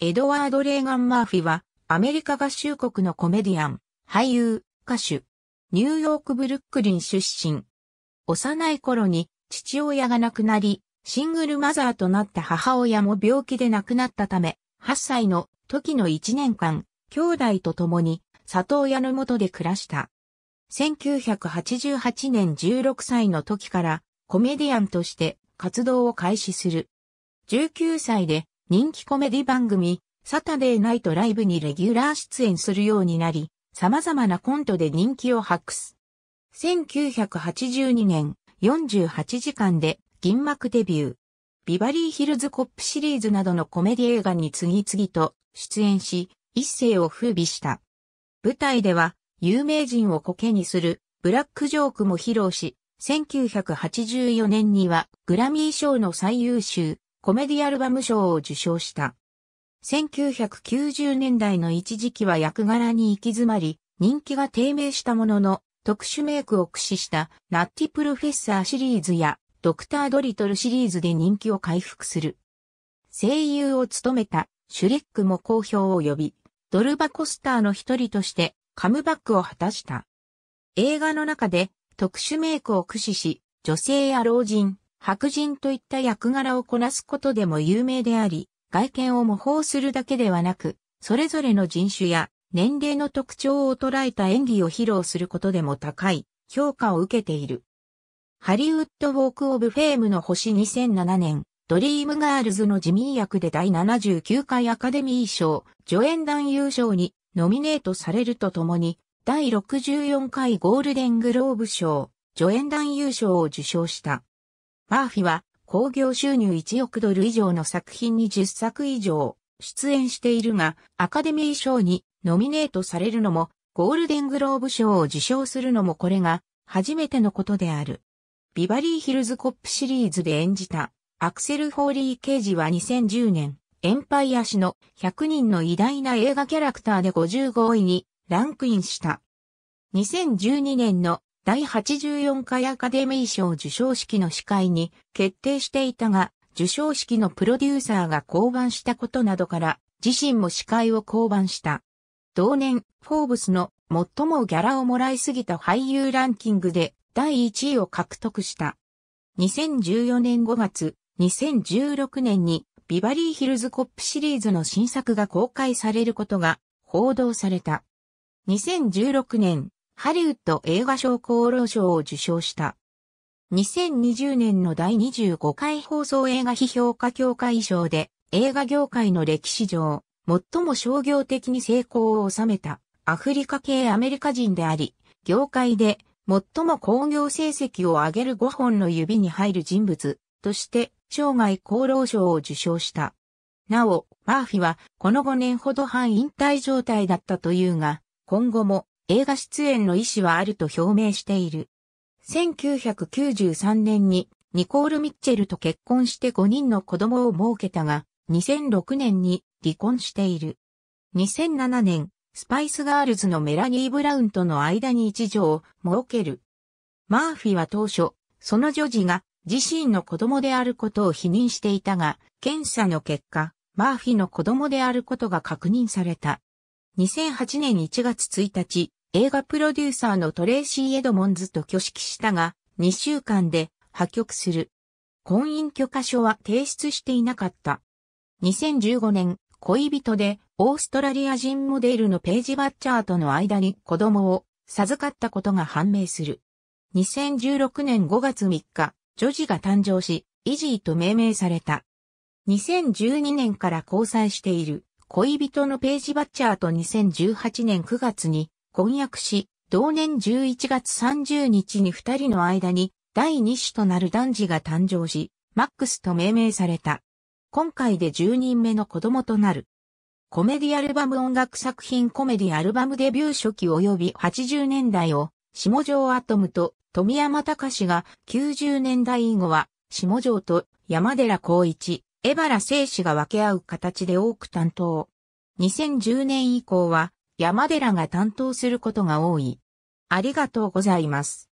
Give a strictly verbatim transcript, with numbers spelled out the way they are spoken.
エドワード・レーガン・マーフィは、アメリカ合衆国のコメディアン、俳優、歌手、ニューヨーク・ブルックリン出身。幼い頃に父親が亡くなり、シングルマザーとなった母親も病気で亡くなったため、はっさいの時のいちねんかん、兄弟と共に里親の下で暮らした。せんきゅうひゃくはちじゅうはちねんじゅうろくさいの時からコメディアンとして活動を開始する。じゅうきゅうさいで人気コメディ番組サタデーナイトライブにレギュラー出演するようになり、様々なコントで人気を博す。せんきゅうひゃくはちじゅうにねんよんじゅうはちじかんで銀幕デビュー。ビバリーヒルズ・コップシリーズなどのコメディ映画に次々と出演し、一世を風靡した。舞台では有名人をコケにするブラックジョークも披露し、せんきゅうひゃくはちじゅうよねんにはグラミー賞の最優秀コメディアルバム賞を受賞した。せんきゅうひゃくきゅうじゅうねんだいの一時期は役柄に行き詰まり、人気が低迷したものの、特殊メイクを駆使したナッティプロフェッサーシリーズやドクタードリトルシリーズで人気を回復する。声優を務めたシュレックも好評を呼び、ドルバコスターの一人としてカムバックを果たした。映画の中で特殊メイクを駆使し、女性や老人、白人といった役柄をこなすことでも有名であり、外見を模倣するだけではなく、それぞれの人種や年齢の特徴を捉えた演技を披露することでも高い評価を受けている。ハリウッド・ウォーク・オブ・フェームの星にせんななねん、ドリームガールズのジミー役で第ななじゅうきゅうかいアカデミー賞、助演男優賞にノミネートされるとともに、第ろくじゅうよんかいゴールデングローブ賞、助演男優賞を受賞した。マーフィは、興行収入いちおくドル以上の作品にじゅっさく以上出演しているが、アカデミー賞にノミネートされるのも、ゴールデングローブ賞を受賞するのもこれが初めてのことである。ビバリーヒルズ・コップシリーズで演じたアクセル・ホーリー・ケージはにせんじゅうねん、エンパイア誌のひゃくにんの偉大な映画キャラクターでごじゅうごいにランクインした。にせんじゅうにねんの第はちじゅうよんかいアカデミー賞受賞式の司会に決定していたが、受賞式のプロデューサーが降板したことなどから、自身も司会を降板した。同年、フォーブスの最もギャラをもらいすぎた俳優ランキングでだいいちいを獲得した。にせんじゅうよねんごがつ、にせんじゅうろくねんにビバリーヒルズ・コップシリーズの新作が公開されることが報道された。にせんじゅうろくねん、ハリウッド映画賞功労賞を受賞した。にせんにじゅうねんの第にじゅうごかい放送映画批評家協会賞で映画業界の歴史上、最も商業的に成功を収めたアフリカ系アメリカ人であり、業界で最も興行成績を上げるごほんの指に入る人物として生涯功労賞を受賞した。なお、マーフィはこのごねんほど半引退状態だったというが、今後も映画出演の意思はあると表明している。せんきゅうひゃくきゅうじゅうさんねんにニコール・ミッチェルと結婚してごにんの子供を設けたが、にせんろくねんに離婚している。にせんななねん、スパイスガールズのメラニー・ブラウンとの間に一女を設ける。マーフィは当初、その女児が自身の子供であることを否認していたが、検査の結果、マーフィの子供であることが確認された。にせんはちねんいちがつついたち、映画プロデューサーのトレーシー・エドモンズと挙式したが、にしゅうかんで破局する。婚姻許可書は提出していなかった。にせんじゅうごねん、恋人でオーストラリア人モデルのページ・バッチャーとの間に子供を授かったことが判明する。にせんじゅうろくねんごがつみっか、女児が誕生し、イジーと命名された。にせんじゅうにねんから交際している。恋人のページ・バッチャーとにせんじゅうはちねんくがつに婚約し、同年じゅういちがつさんじゅうにちにふたりの間にだいに子となる男児が誕生し、マックスと命名された。今回でじゅうにんめの子供となる。コメディアルバム音楽作品コメディアルバムデビュー初期及びはちじゅうねんだいを、下條アトムと富山隆がきゅうじゅうねんだい以後は、下條と山寺宏一。江原正氏が分け合う形で多く担当。にせんじゅうねん以降は山寺が担当することが多い。ありがとうございます。